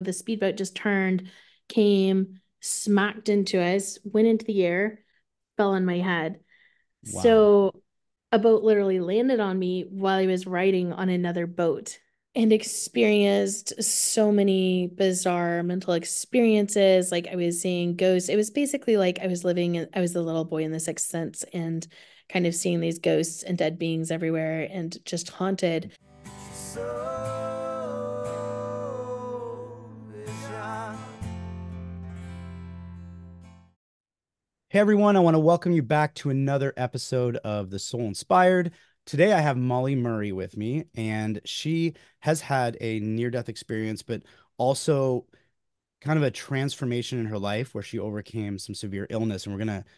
The speedboat just turned, came, smacked into us, went into the air, fell on my head. Wow. So a boat literally landed on me while I was riding on another boat, and experienced so many bizarre mental experiences. Like I was seeing ghosts. It was basically like I was the little boy in The Sixth Sense and kind of seeing these ghosts and dead beings everywhere and just haunted. Hey everyone, I want to welcome you back to another episode of The Soul Inspired. Today I have Molly Murray with me, and she has had a near-death experience, but also kind of a transformation in her life where she overcame some severe illness, and we're going to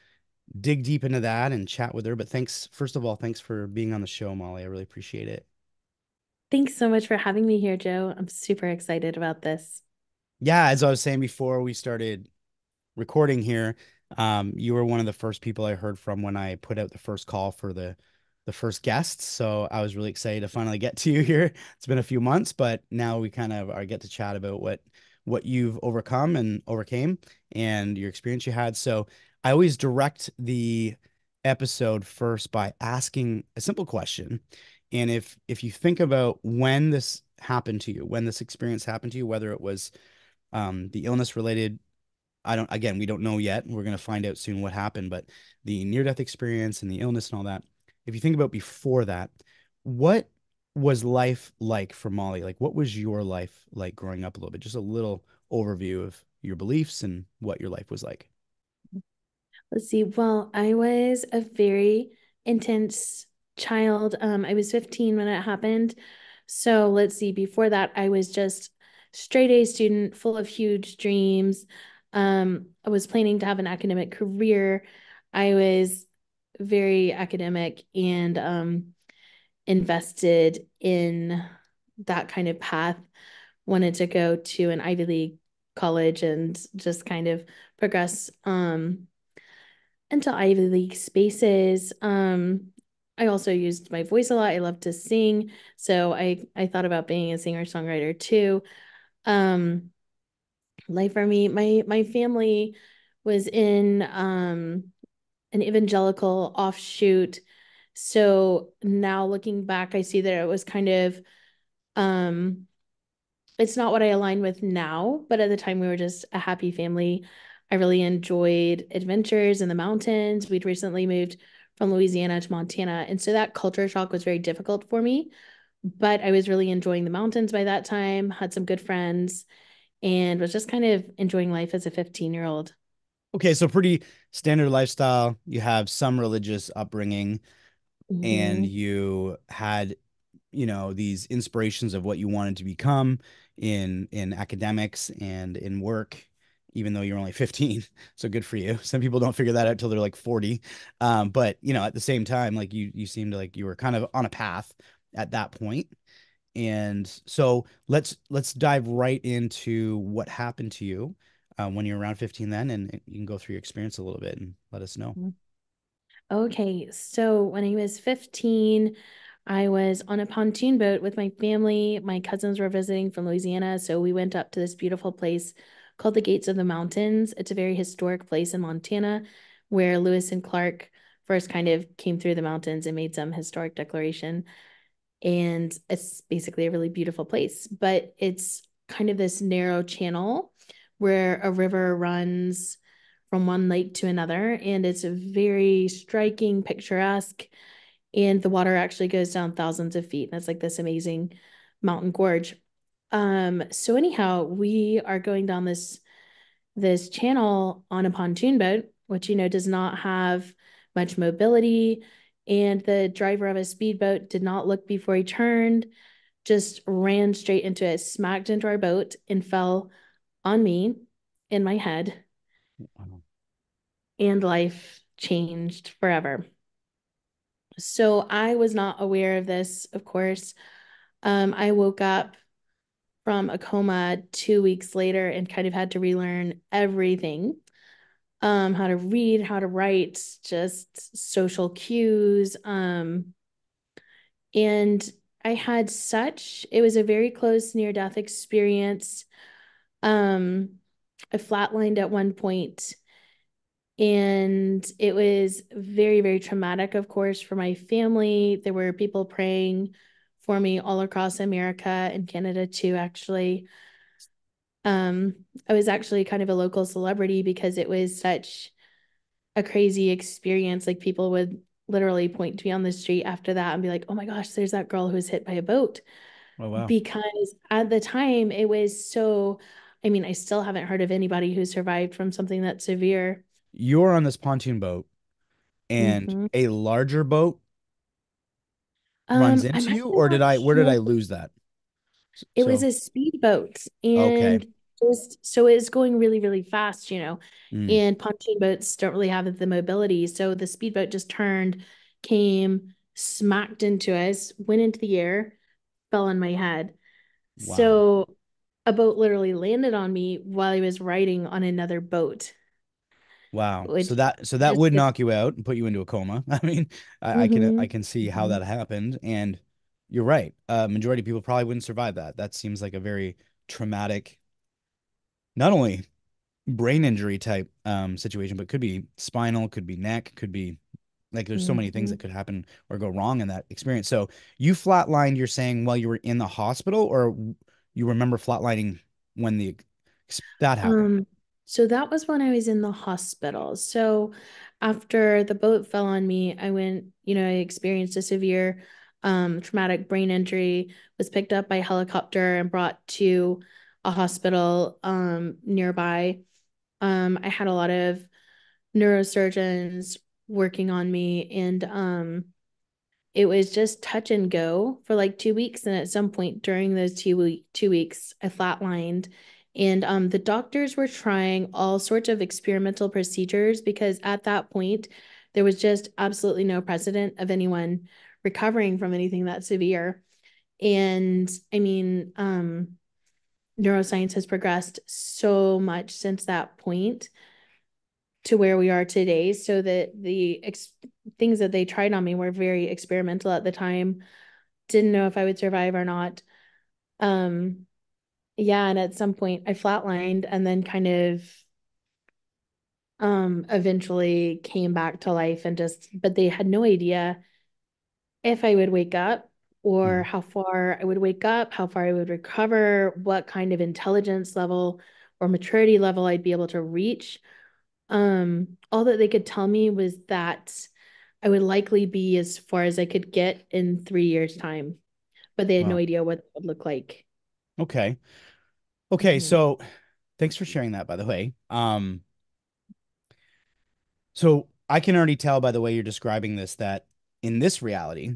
dig deep into that and chat with her. But thanks, first of all, thanks for being on the show, Molly. I really appreciate it. Thanks so much for having me here, Joe. I'm super excited about this. Yeah, as I was saying before we started recording here, you were one of the first people I heard from when I put out the first call for the first guest. So I was really excited to finally get to you here. It's been a few months, but now we kind of get to chat about what you've overcame and your experience you had. So I always direct the episode first by asking a simple question. And if you think about when this happened to you, when this experience happened to you, whether it was the illness related, again, we don't know yet. We're going to find out soon what happened, but the near-death experience and the illness and all that, if you think about before that, what was life like for Molly? Like, what was your life like growing up a little bit? Just a little overview of your beliefs and what your life was like. Let's see. Well, I was a very intense child. I was 15 when it happened. So let's see. Before that, I was just straight A student, full of huge dreams. I was planning to have an academic career. I was very academic and invested in that kind of path. Wanted to go to an Ivy League college and just kind of progress into Ivy League spaces. I also used my voice a lot. I love to sing. So I thought about being a singer-songwriter too. Life for me, my family was in an evangelical offshoot. So now looking back, I see that it was kind of, it's not what I align with now, but at the time we were just a happy family. I really enjoyed adventures in the mountains. We'd recently moved from Louisiana to Montana. And so that culture shock was very difficult for me, but I was really enjoying the mountains by that time, had some good friends, and was just kind of enjoying life as a 15-year-old. Okay, so pretty standard lifestyle. You have some religious upbringing, mm-hmm. and you had, you know, these inspirations of what you wanted to become in academics and in work, even though you're only 15. So good for you. Some people don't figure that out till they're like 40. But, you know, at the same time, like you seemed like you were kind of on a path at that point. And so let's dive right into what happened to you when you were around 15 then, and you can go through your experience a little bit and let us know. Okay. So when I was 15, I was on a pontoon boat with my family. My cousins were visiting from Louisiana. So we went up to this beautiful place called the Gates of the Mountains. It's a very historic place in Montana where Lewis and Clark first kind of came through the mountains and made some historic declaration. And it's basically a really beautiful place, but it's kind of this narrow channel where a river runs from one lake to another. And it's a very striking, picturesque, and the water actually goes down thousands of feet. And it's like this amazing mountain gorge. So anyhow, we are going down this channel on a pontoon boat, which, you know, does not have much mobility. And the driver of a speedboat did not look before he turned, just ran straight into it, smacked into our boat, and fell on me in my head. Wow. And life changed forever. So I was not aware of this, of course. I woke up from a coma 2 weeks later and kind of had to relearn everything. How to read, how to write, just social cues. And I had it was a very close near-death experience. I flatlined at one point, and it was very, very traumatic, of course, for my family. There were people praying for me all across America and Canada too, actually. I was actually kind of a local celebrity because it was such a crazy experience. Like, people would literally point to me on the street after that and be like, oh my gosh, there's that girl who was hit by a boat. Oh, wow. Because at the time it was so, I mean, I still haven't heard of anybody who survived from something that severe. You're on this pontoon boat and a larger boat runs into you, or did I, where did I lose that? It was a speedboat, and so it was going really, really fast, you know, and pontoon boats don't really have the mobility. So the speedboat just turned, came, smacked into us, went into the air, fell on my head. Wow. So a boat literally landed on me while I was riding on another boat. Wow. So that would knock you out and put you into a coma. I mean, I can see how that happened, and you're right. Majority of people probably wouldn't survive that. That seems like a very traumatic, not only brain injury type situation, but could be spinal, could be neck, could be like, there's so many things that could happen or go wrong in that experience. So you flatlined, you're saying, while you were in the hospital, or you remember flatlining when that happened? So that was when I was in the hospital. So after the boat fell on me, I went, you know, I experienced a severe traumatic brain injury, was picked up by helicopter and brought to a hospital nearby. I had a lot of neurosurgeons working on me, and it was just touch and go for like 2 weeks. And at some point during those 2 weeks, I flatlined. And the doctors were trying all sorts of experimental procedures, because at that point, there was just absolutely no precedent of anyone recovering from anything that severe. And I mean, neuroscience has progressed so much since that point to where we are today, so that the things that they tried on me were very experimental at the time. Didn't know if I would survive or not. Yeah. And at some point I flatlined, and then kind of eventually came back to life, and but they had no idea if I would wake up, or how far I would wake up, how far I would recover, what kind of intelligence level or maturity level I'd be able to reach. All that they could tell me was that I would likely be as far as I could get in 3 years' time, but they had no idea what that would look like. Okay. Okay. So thanks for sharing that, by the way. So I can already tell by the way you're describing this, that in this reality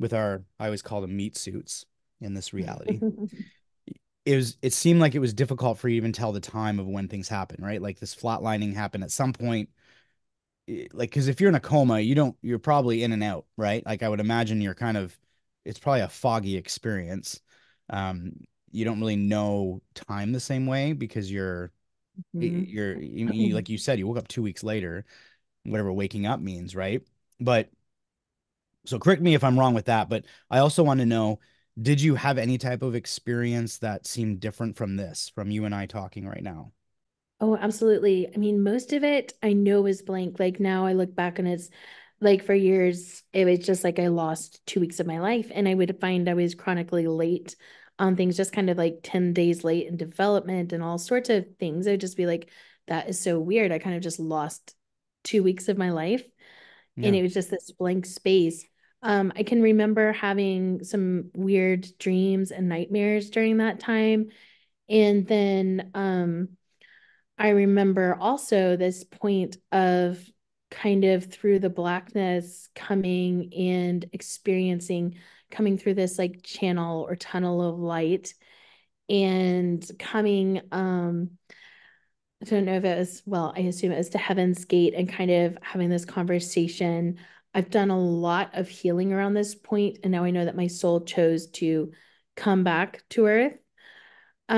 with our, I always call them meat suits, in this reality, it seemed like it was difficult for you to even tell the time of when things happen, right? Like, this flatlining happened at some point, like, 'cause if you're in a coma, you're probably in and out, right? Like, I would imagine you're kind of, it's probably a foggy experience. You don't really know time the same way, because you're like you said, you woke up 2 weeks later, whatever waking up means, right? But so correct me if I'm wrong with that, but I also want to know, did you have any type of experience that seemed different from this, from you and I talking right now? Oh, absolutely. I mean, most of it I know was blank. Like, now I look back and it's like, for years, it was just like I lost 2 weeks of my life, and I would find I was chronically late on things, just kind of like 10 days late in development and all sorts of things. I would just be like, that is so weird. I kind of just lost 2 weeks of my life. Yeah. And it was just this blank space. I can remember having some weird dreams and nightmares during that time. And then I remember also this point of kind of through the blackness coming and experiencing, coming through this like channel or tunnel of light, and coming, I don't know if it was, well, I assume it was to Heaven's Gate, and kind of having this conversation. I've done a lot of healing around this point, and now I know that my soul chose to come back to earth. But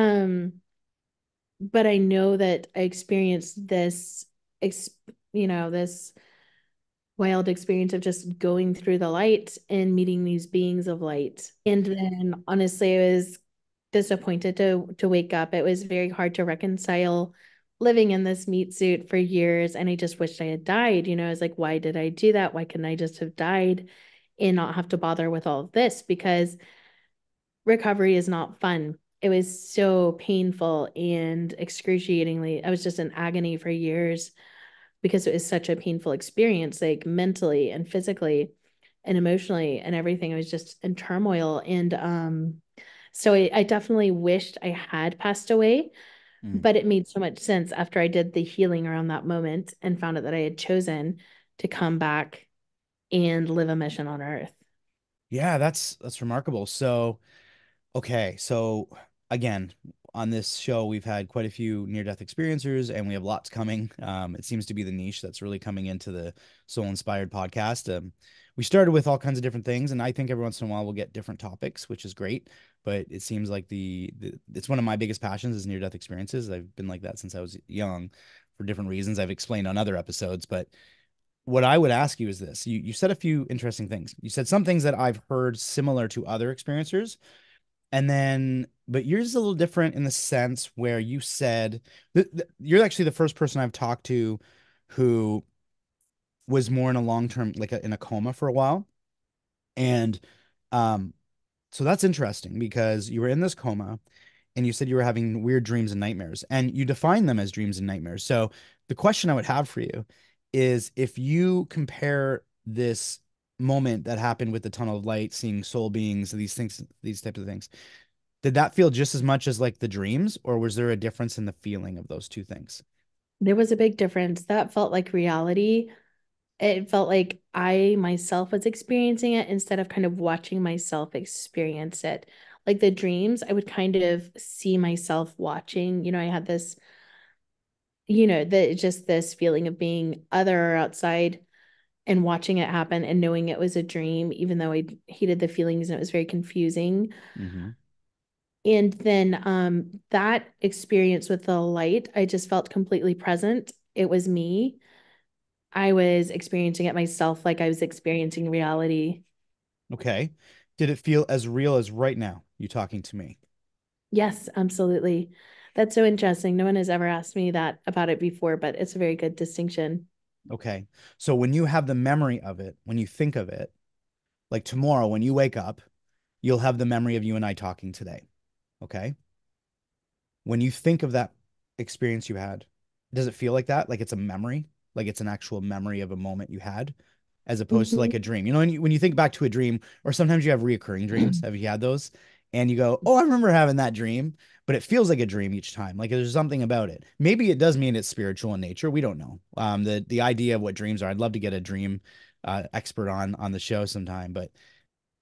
I know that I experienced this, you know, this wild experience of just going through the light and meeting these beings of light. And then honestly, I was disappointed to wake up. It was very hard to reconcile living in this meat suit for years. And I just wished I had died. You know, I was like, why did I do that? Why couldn't I just have died and not have to bother with all of this? Because recovery is not fun. It was so painful and excruciatingly. I was just in agony for years because it was such a painful experience, like mentally and physically and emotionally and everything. I was just in turmoil. And so I definitely wished I had passed away, but it made so much sense after I did the healing around that moment and found out that I had chosen to come back and live a mission on earth. Yeah, that's remarkable. So, okay. So again, on this show, we've had quite a few near-death experiencers and we have lots coming. It seems to be the niche that's really coming into the Soul Inspired podcast. We started with all kinds of different things, and I think every once in a while we'll get different topics, which is great. But it seems like it's one of my biggest passions is near-death experiences. I've been like that since I was young for different reasons I've explained on other episodes. But what I would ask you is this. You said a few interesting things. You said some things that I've heard similar to other experiencers. And then, but yours is a little different in the sense where you said, you're actually the first person I've talked to who was more in a long-term, like in a coma for a while. And so that's interesting because you were in this coma and you said you were having weird dreams and nightmares, and you define them as dreams and nightmares. So the question I would have for you is, if you compare this moment that happened with the tunnel of light, seeing soul beings, these things, these types of things, did that feel just as much as like the dreams, or was there a difference in the feeling of those two things? There was a big difference. That felt like reality. It felt like I myself was experiencing it instead of kind of watching myself experience it. Like the dreams, I would kind of see myself watching, you know, I had this, you know, just this feeling of being other or outside and watching it happen and knowing it was a dream, even though I hated the feelings and it was very confusing. Mm-hmm. And then that experience with the light, I just felt completely present. It was me. I was experiencing it myself, like I was experiencing reality. Okay. Did it feel as real as right now, you talking to me? Yes, absolutely. That's so interesting. No one has ever asked me that about it before, but it's a very good distinction. Okay. So when you have the memory of it, when you think of it, like tomorrow, when you wake up, you'll have the memory of you and I talking today. Okay. When you think of that experience you had, does it feel like that? Like it's a memory, like it's an actual memory of a moment you had as opposed to like a dream, you know, when you think back to a dream, or sometimes you have reoccurring dreams. Have you had those? And you go, oh, I remember having that dream, but it feels like a dream each time. Like there's something about it. Maybe it does mean it's spiritual in nature. We don't know. The idea of what dreams are, I'd love to get a dream expert on the show sometime. But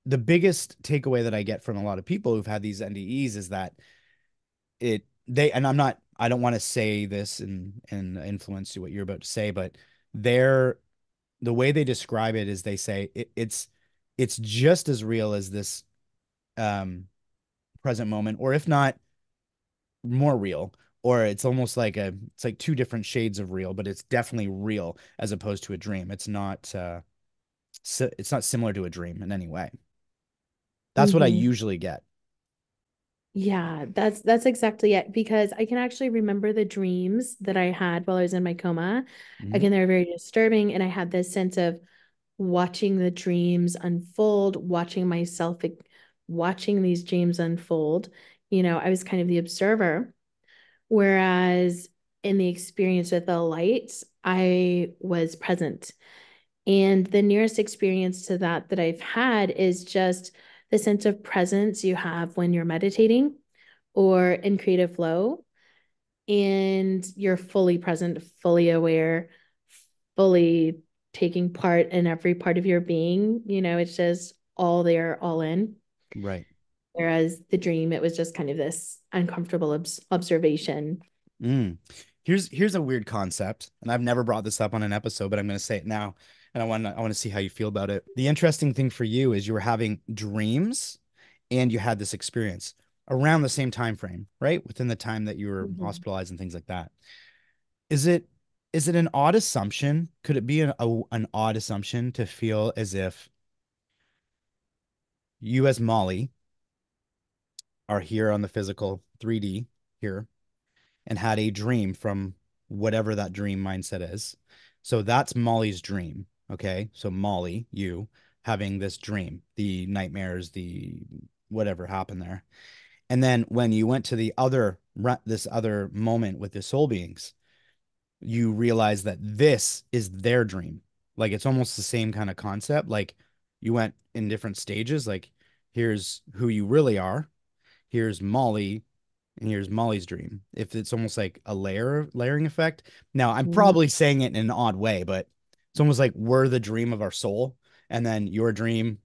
the biggest takeaway that I get from a lot of people who've had these NDEs is that I don't want to say this and influence what you're about to say, but the way they describe it is they say it's just as real as this present moment, or if not more real, or it's almost like it's like two different shades of real, but it's definitely real as opposed to a dream. It's not similar to a dream in any way. That's what I usually get. Yeah, that's exactly it, because I can actually remember the dreams that I had while I was in my coma. Again, they were very disturbing. And I had this sense of watching the dreams unfold, watching these dreams unfold. You know, I was kind of the observer, whereas in the experience with the lights, I was present. And the nearest experience to that I've had is just the sense of presence you have when you're meditating or in creative flow, and you're fully present, fully aware, fully taking part in every part of your being. You know, it's just all there, all in. Right. Whereas the dream, it was just kind of this uncomfortable observation. Here's a weird concept, and I've never brought this up on an episode, but I'm going to say it now, and I want to see how you feel about it. The interesting thing for you is you were having dreams, and you had this experience around the same time frame, right? Within the time that you were hospitalized and things like that. Is it an odd assumption? Could it be an odd assumption to feel as if you as Molly are here on the physical 3D here and had a dream from whatever that dream mindset is. So that's Molly's dream. Okay. So Molly, you having this dream, the nightmares, the whatever happened there. And then when you went to the other, this other moment with the soul beings, you realize that this is their dream. Like it's almost the same kind of concept. Like you went in different stages. Like here's who you really are. Here's Molly and here's Molly's dream. If it's almost like a layering effect. Now I'm probably saying it in an odd way, but it's almost like we're the dream of our soul. And then your dream,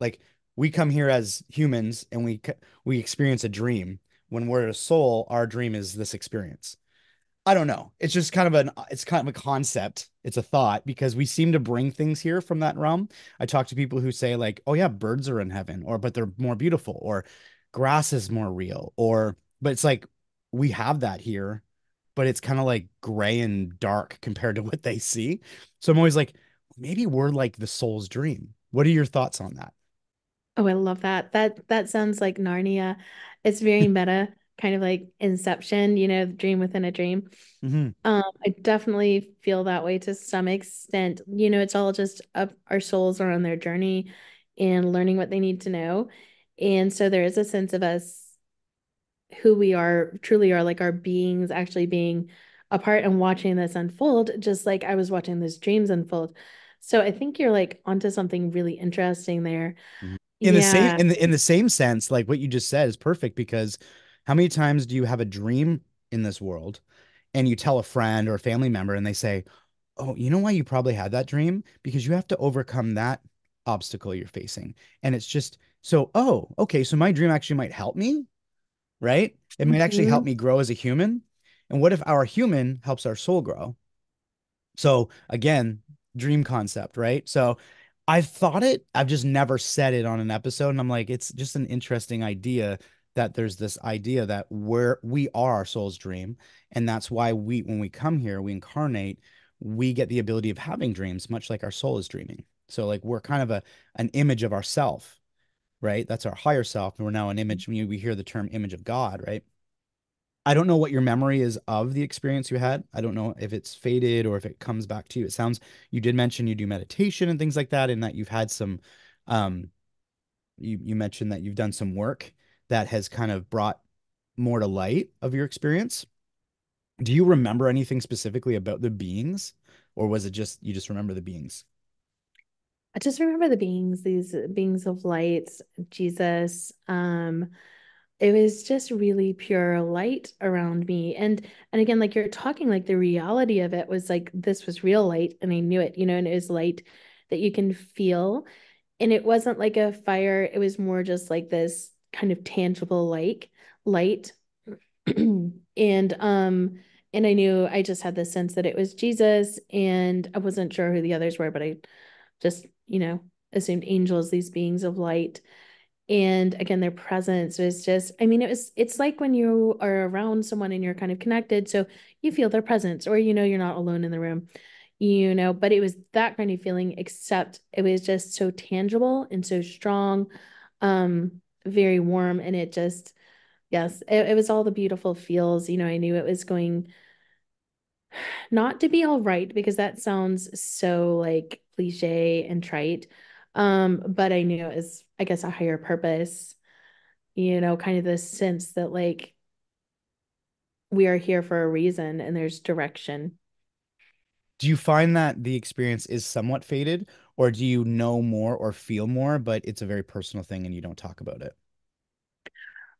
like we come here as humans and we experience a dream. When we're a soul, our dream is this experience. I don't know. It's just kind of a concept. It's a thought because we seem to bring things here from that realm. I talk to people who say like, oh yeah, birds are in heaven but they're more beautiful, or grass is more real, but it's like, we have that here, but it's kind of like gray and dark compared to what they see. So I'm always like, maybe we're like the soul's dream. What are your thoughts on that? Oh, I love that. That sounds like Narnia. It's very meta. Kind of like Inception, you know, dream within a dream. Mm-hmm. I definitely feel that way to some extent. You know, it's all just our souls are on their journey and learning what they need to know. And so there is a sense of us who we are, truly are, like our beings actually being a part and watching this unfold, just like I was watching those dreams unfold. So I think you're like onto something really interesting there. Mm-hmm. In the same sense, like what you just said is perfect, because how many times do you have a dream in this world and you tell a friend or a family member and they say, oh, you know why you probably had that dream? Because you have to overcome that obstacle you're facing. And it's just so, oh, okay. So my dream actually might help me, right? It might actually help me grow as a human. And what if our human helps our soul grow? So again, dream concept, right? So I've thought it, I've just never said it on an episode. And I'm like, it's just an interesting idea that there's this idea that we are our soul's dream. And that's why when we come here, we incarnate, we get the ability of having dreams, much like our soul is dreaming. So like, we're kind of an image of ourself, right? That's our higher self. And we're now an image. We hear the term image of God, right? I don't know what your memory is of the experience you had. I don't know if it's faded or if it comes back to you. It sounds, you did mention you do meditation and things like that, and that you've had some, you mentioned that you've done some work that has kind of brought more to light of your experience. Do you remember anything specifically about the beings, or was it just, you just remember the beings? I just remember the beings, these beings of light, Jesus. It was just really pure light around me. And again, like you're talking, like the reality of it was like, this was real light and I knew it, you know, and it was light that you can feel. And it wasn't like a fire. It was more just like this kind of tangible light. And I knew I just had this sense that it was Jesus, and I wasn't sure who the others were, but I just, you know, assumed angels, these beings of light. And again, their presence was just, I mean, it's like when you are around someone and you're kind of connected, so you feel their presence, or, you know, you're not alone in the room, you know, but it was that kind of feeling, except it was just so tangible and so strong, very warm. And it just, yes, it was all the beautiful feels, you know. I knew it was going not to be all right, because that sounds so like cliche and trite. But I knew it was, I guess, a higher purpose, you know, kind of this sense that like, we are here for a reason and there's direction. Do you find that the experience is somewhat faded, or do you know more or feel more, but it's a very personal thing and you don't talk about it?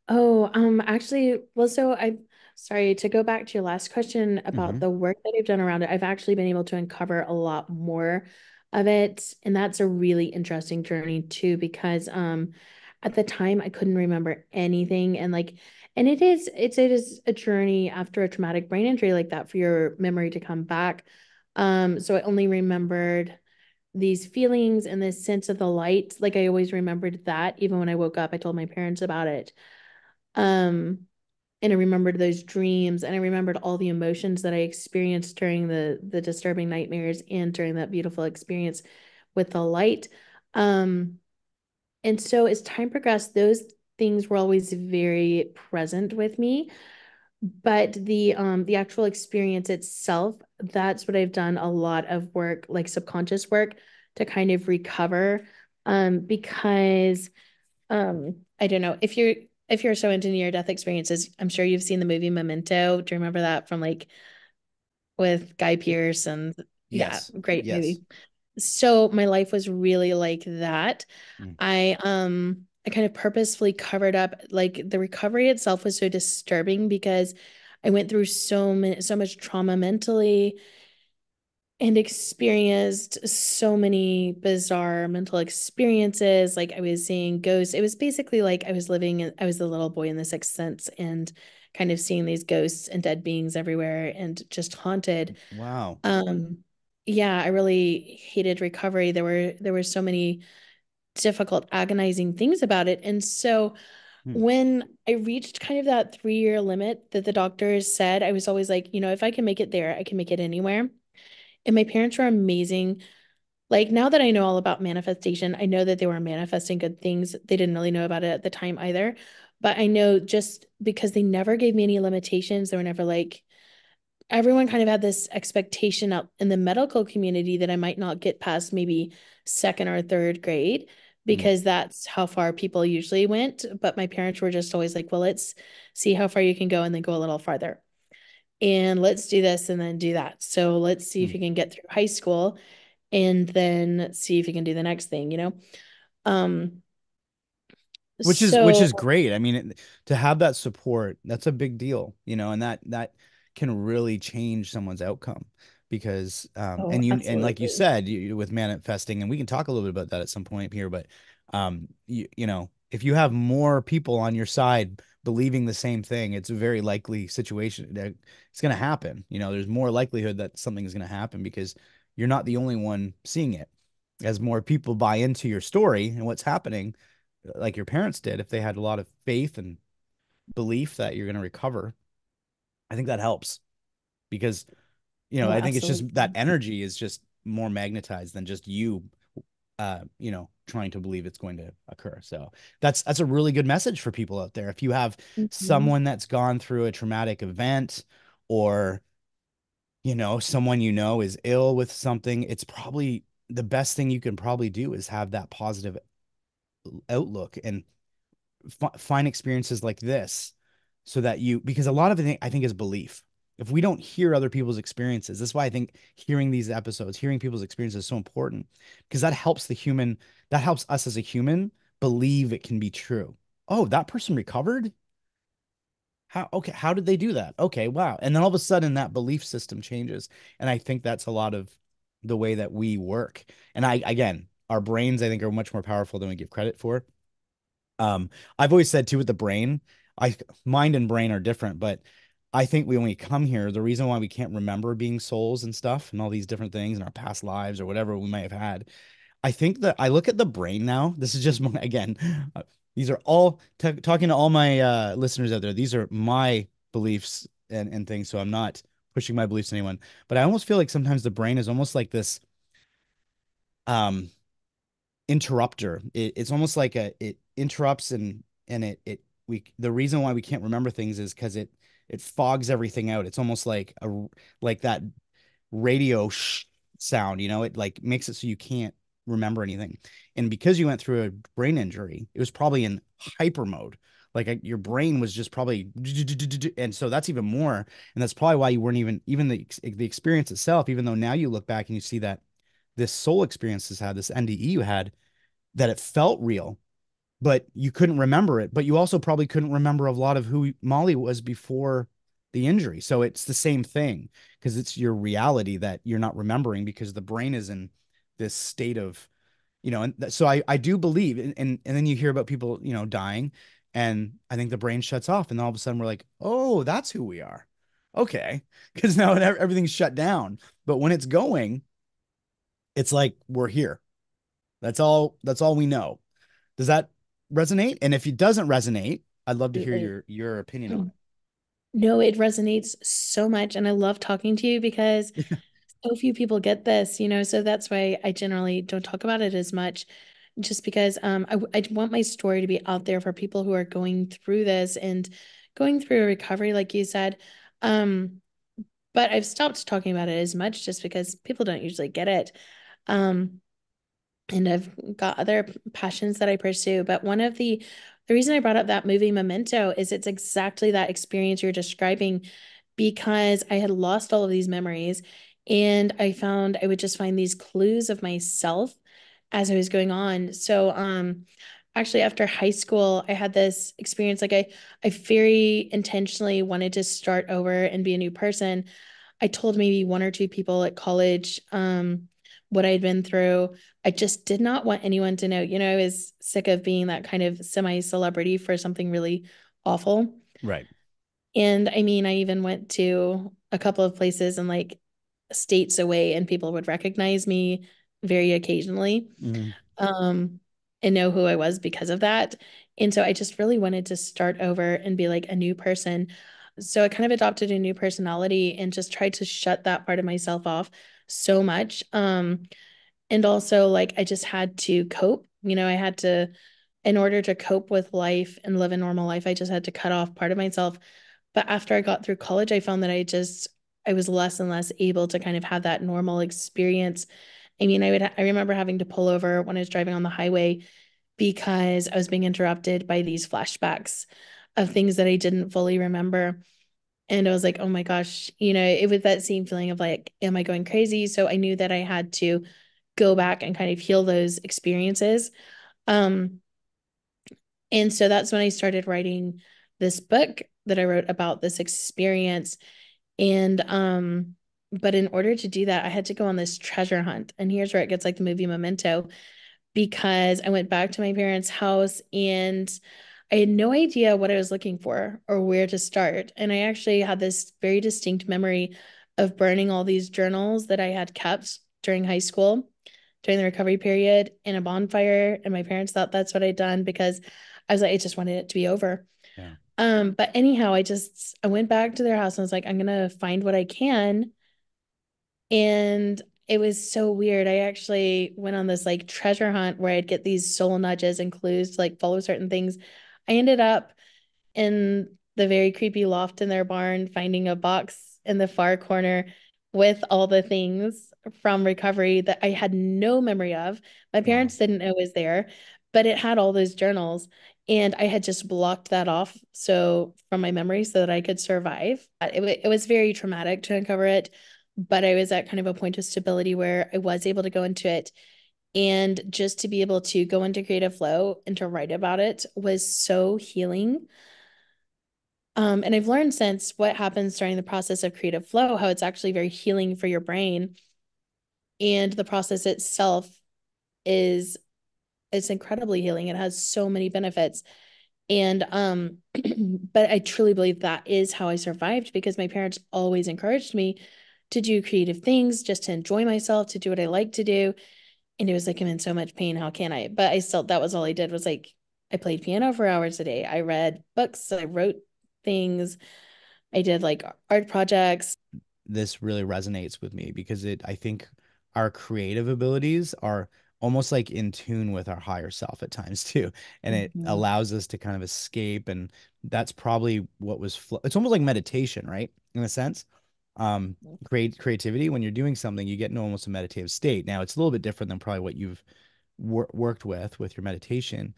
Oh, actually, well, so I'm sorry to go back to your last question about the work that I've done around it. I've actually been able to uncover a lot more of it. And that's a really interesting journey too, because at the time I couldn't remember anything. And like, and it is a journey after a traumatic brain injury like that for your memory to come back. So I only remembered these feelings and this sense of the light. Like I always remembered that. Even when I woke up, I told my parents about it. And I remembered those dreams, and I remembered all the emotions that I experienced during the disturbing nightmares and during that beautiful experience with the light. And so as time progressed, those things were always very present with me. But the actual experience itself, that's what I've done a lot of work, like subconscious work, to kind of recover. Because I don't know if you're so into near death experiences, I'm sure you've seen the movie Memento. Do you remember that from like with Guy Pearce? And yes. Yeah, great yes. movie. So my life was really like that. Mm. I kind of purposefully covered up, like the recovery itself was so disturbing because I went through so much trauma mentally and experienced so many bizarre mental experiences. Like I was seeing ghosts. It was basically like I was the little boy in The Sixth Sense and kind of seeing these ghosts and dead beings everywhere and just haunted. Wow. Yeah, I really hated recovery. There were so many difficult, agonizing things about it. And so when I reached kind of that 3-year limit that the doctors said, I was always like, if I can make it there, I can make it anywhere. And my parents were amazing. Like now that I know all about manifestation, I know that they were manifesting good things. They didn't really know about it at the time either. But I know just because they never gave me any limitations, they were never like, everyone kind of had this expectation up in the medical community that I might not get past maybe 2nd or 3rd grade because that's how far people usually went. But my parents were just always like, well, let's see how far you can go and then go a little farther. And let's do this and then do that. So let's see if you can get through high school and then see if you can do the next thing, which is great. I mean, to have that support, that's a big deal, and that can really change someone's outcome because, absolutely. And like you said, with manifesting, and we can talk a little bit about that at some point here, but, if you have more people on your side believing the same thing, it's a very likely situation that it's going to happen. There's more likelihood that something is going to happen because you're not the only one seeing it. As more people buy into your story and what's happening, like your parents did, if they had a lot of faith and belief that you're going to recover, I think that helps because, I think absolutely. It's just that energy is just more magnetized than just you, trying to believe it's going to occur. So that's a really good message for people out there. If you have someone that's gone through a traumatic event or, someone, is ill with something, it's probably the best thing you can probably do is have that positive outlook and find experiences like this. So that because a lot of it, I think, is belief. If we don't hear other people's experiences, that's why I think hearing these episodes, hearing people's experiences is so important because that helps us as a human believe it can be true. Oh, that person recovered? How? Okay. How did they do that? Okay. Wow. And then all of a sudden that belief system changes. And I think that's a lot of the way that we work. And our brains, I think, are much more powerful than we give credit for. I've always said too, with the brain, mind and brain are different, but I think when we come here, the reason why we can't remember being souls and stuff and all these different things in our past lives or whatever we might have had, I think that I look at the brain now. This is just my, again, these are all talking to all my listeners out there. These are my beliefs and things. So I'm not pushing my beliefs to anyone, but I almost feel like sometimes the brain is almost like this interrupter. It's almost like it interrupts the reason why we can't remember things is because it fogs everything out. It's almost like that radio sound, it like makes it so you can't remember anything. And because you went through a brain injury, it was probably in hyper mode. Like your brain was just probably, and so that's even more. And that's probably why you weren't even the experience itself, even though now you look back and you see that this soul experience has had, this NDE you had, that it felt real. But you couldn't remember it, but you also probably couldn't remember a lot of who Molly was before the injury. So it's the same thing because it's your reality that you're not remembering because the brain is in this state of, and so I do believe, and then you hear about people, dying, and I think the brain shuts off and all of a sudden we're like, oh, that's who we are. Okay. Because now everything's shut down, but when it's going, it's like, we're here. That's all we know. Does that resonate? And if it doesn't resonate, I'd love to hear your opinion on it. No, it resonates so much. And I love talking to you because so few people get this, so that's why I generally don't talk about it as much just because I want my story to be out there for people who are going through this and going through a recovery, like you said. But I've stopped talking about it as much just because people don't usually get it. And I've got other passions that I pursue. But one of the reason I brought up that movie Memento is it's exactly that experience you're describing, because I had lost all of these memories and I would just find these clues of myself as I was going on. So actually after high school, I had this experience, like I very intentionally wanted to start over and be a new person. I told maybe one or two people at college what I'd been through. I just did not want anyone to know, I was sick of being that kind of semi-celebrity for something really awful. Right. And I mean, I even went to a couple of places and like states away and people would recognize me very occasionally, and know who I was because of that. And so I just really wanted to start over and be like a new person. So I kind of adopted a new personality and just tried to shut that part of myself off so much. And also like, I just had to cope, I had to, in order to cope with life and live a normal life, I just had to cut off part of myself. But after I got through college, I found that I was less and less able to kind of have that normal experience. I mean, I remember having to pull over when I was driving on the highway because I was being interrupted by these flashbacks of things that I didn't fully remember. And I was like, oh my gosh, it was that same feeling of like, am I going crazy? So I knew that I had to go back and kind of heal those experiences. And so that's when I started writing this book that I wrote about this experience. And, but in order to do that, I had to go on this treasure hunt. And here's where it gets like the movie Memento, because I went back to my parents' house and I had no idea what I was looking for or where to start. And I actually had this very distinct memory of burning all these journals that I had kept during high school, during the recovery period, in a bonfire. And my parents thought that's what I'd done because I was like, I just wanted it to be over. Yeah. But anyhow, I went back to their house and I was like, I'm going to find what I can. And it was so weird. I actually went on this like treasure hunt where I'd get these soul nudges and clues to like follow certain things. I ended up in the very creepy loft in their barn, finding a box in the far corner with all the things from recovery that I had no memory of. My parents didn't know it was there, but it had all those journals. And I had just blocked that off from my memory so that I could survive. It was very traumatic to uncover it, but I was at kind of a point of stability where I was able to go into it. And just to be able to go into creative flow and to write about it was so healing. And I've learned since what happens during the process of creative flow, how it's actually very healing for your brain. And the process itself it's incredibly healing. It has so many benefits. And, but I truly believe that is how I survived, because my parents always encouraged me to do creative things, just to enjoy myself, to do what I like to do. And it was like, I'm in so much pain. How can I? But that was all I did, was like, I played piano for hours a day. I read books. I wrote things. I did like art projects. This really resonates with me because I think our creative abilities are almost like in tune with our higher self at times too. And it allows us to kind of escape. And that's probably what was, it's almost like meditation, right? In a sense, creativity, when you're doing something, you get in almost a meditative state. Now it's a little bit different than probably what you've worked with your meditation.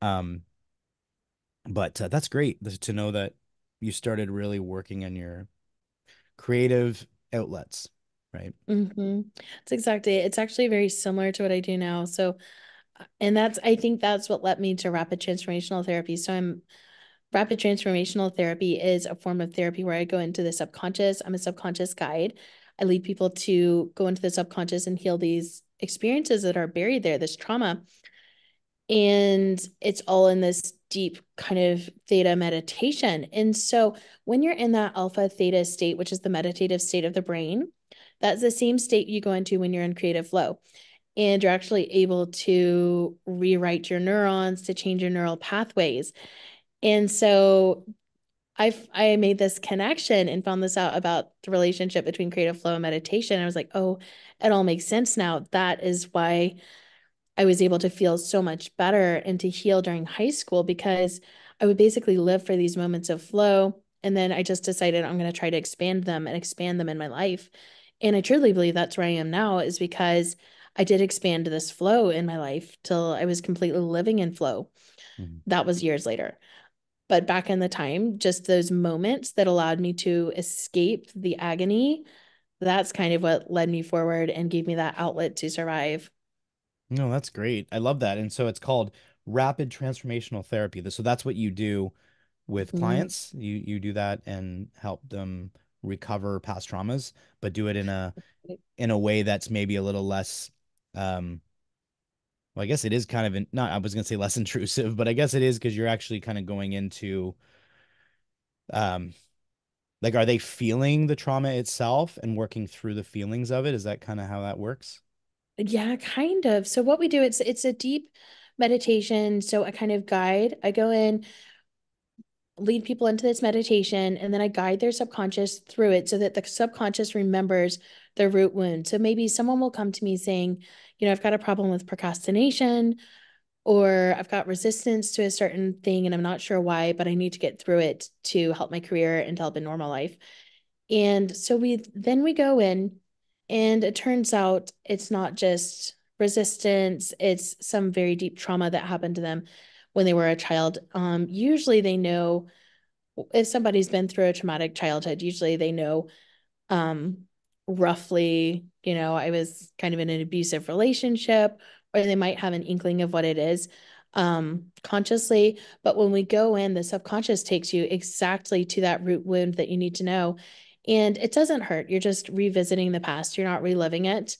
But that's great to know that you started really working on your creative outlets. Right. That's exactly it. It's actually very similar to what I do now. So, and I think that's what led me to rapid transformational therapy. So rapid transformational therapy is a form of therapy where I go into the subconscious. I'm a subconscious guide. I lead people to go into the subconscious and heal these experiences that are buried there, this trauma. And it's all in this deep kind of theta meditation. And so when you're in that alpha theta state, which is the meditative state of the brain, that's the same state you go into when you're in creative flow, and you're actually able to rewrite your neurons, to change your neural pathways. And so I made this connection and found this out about the relationship between creative flow and meditation. I was like, oh, it all makes sense now. That is why I was able to feel so much better and to heal during high school, because I would basically live for these moments of flow. And then I just decided I'm going to try to expand them and expand them in my life. And I truly believe that's where I am now, is because I did expand this flow in my life till I was completely living in flow. Mm-hmm. That was years later. But back in the time, just those moments that allowed me to escape the agony, that's kind of what led me forward and gave me that outlet to survive. No, that's great. I love that. And so it's called Rapid Transformational Therapy. So that's what you do with clients. Mm-hmm. You do that and help them recover past traumas, but do it in a way that's maybe a little less, well, I guess it is kind of I was going to say less intrusive, but I guess it is, because you're actually kind of going into, like, are they feeling the trauma itself and working through the feelings of it? Is that kind of how that works? Yeah, kind of. So what we do, it's a deep meditation. So I kind of guide, I go in, lead people into this meditation, and then I guide their subconscious through it so that the subconscious remembers their root wound. So maybe someone will come to me saying, you know, I've got a problem with procrastination, or I've got resistance to a certain thing and I'm not sure why, but I need to get through it to help my career and to help in normal life. And so we go in, and it turns out it's not just resistance, it's some very deep trauma that happened to them when they were a child. Usually they know if somebody's been through a traumatic childhood, usually they know, roughly, you know, I was kind of in an abusive relationship, or they might have an inkling of what it is, consciously. But when we go in, the subconscious takes you exactly to that root wound that you need to know. And it doesn't hurt. You're just revisiting the past. You're not reliving it.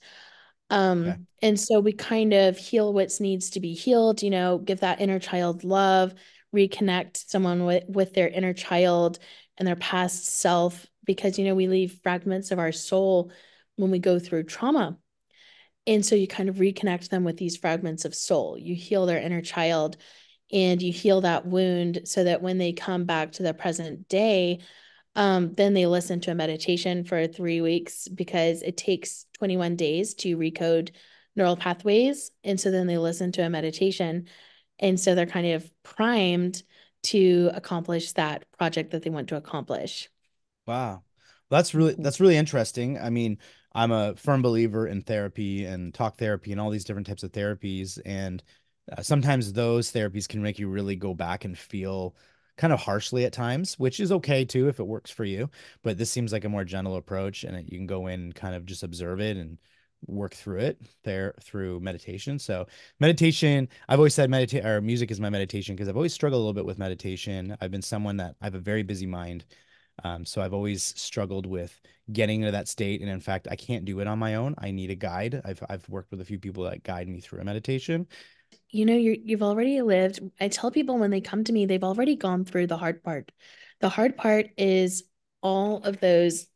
Okay. And so we kind of heal what needs to be healed, you know, give that inner child love, reconnect someone with their inner child and their past self, because, you know, we leave fragments of our soul when we go through trauma. And so you kind of reconnect them with these fragments of soul. You heal their inner child and you heal that wound, so that when they come back to the present day, then they listen to a meditation for 3 weeks, because it takes 21 days to recode neural pathways. And so then they listen to a meditation. And so they're kind of primed to accomplish that project that they want to accomplish. Wow. That's really interesting. I mean, I'm a firm believer in therapy and talk therapy and all these different types of therapies. And sometimes those therapies can make you really go back and feel kind of harshly at times, which is okay too, if it works for you, but this seems like a more gentle approach, and you can go in and kind of just observe it and work through it there through meditation. So meditation, I've always said or music is my meditation, because I've always struggled a little bit with meditation. I've been someone that I have a very busy mind. So I've always struggled with getting into that state. And in fact, I can't do it on my own. I need a guide. I've worked with a few people that guide me through a meditation. You know, you've already lived. I tell people when they come to me, they've already gone through the hard part. The hard part is all of the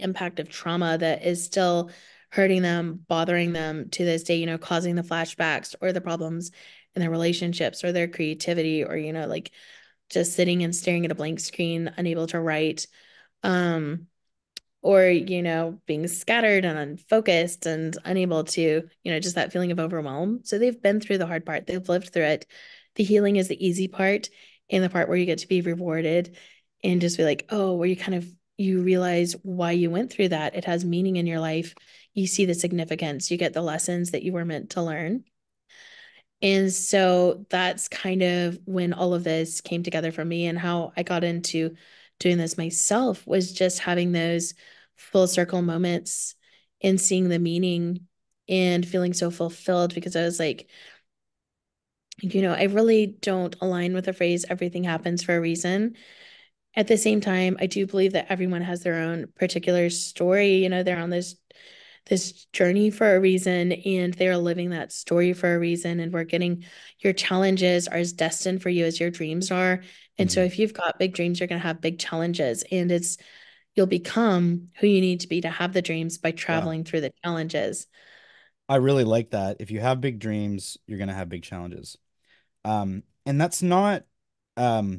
impact of trauma that is still hurting them, bothering them to this day, you know, causing the flashbacks or the problems in their relationships or their creativity, or, you know, like just sitting and staring at a blank screen, unable to write, or, you know, being scattered and unfocused and unable to, you know, just that feeling of overwhelm. So they've been through the hard part. They've lived through it. The healing is the easy part, and the part where you get to be rewarded and just be like, oh, where you kind of, you realize why you went through that. It has meaning in your life. You see the significance. You get the lessons that you were meant to learn. And so that's kind of when all of this came together for me, and how I got into doing this myself was just having those full circle moments and seeing the meaning and feeling so fulfilled, because I was like, you know, I really don't align with the phrase, everything happens for a reason. At the same time, I do believe that everyone has their own particular story. You know, they're on this journey for a reason, and they're living that story for a reason. And we're getting, your challenges are as destined for you as your dreams are. And so if you've got big dreams, you're going to have big challenges, and you'll become who you need to be to have the dreams by traveling through the challenges. I really like that. If you have big dreams, you're going to have big challenges. And that's not, I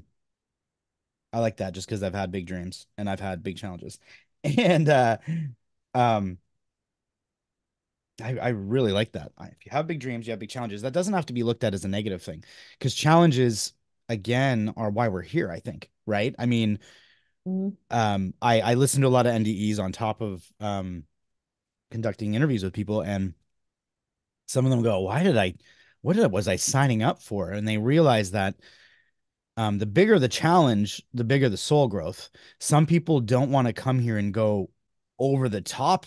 like that, just because I've had big dreams and I've had big challenges, and, I really like that. If you have big dreams, you have big challenges. That doesn't have to be looked at as a negative thing, because challenges, again, are why we're here, I think. Right. I mean, I listen to a lot of NDEs on top of conducting interviews with people, and some of them go, what was I signing up for? And they realize that the bigger the challenge, the bigger the soul growth. Some people don't want to come here and go over the top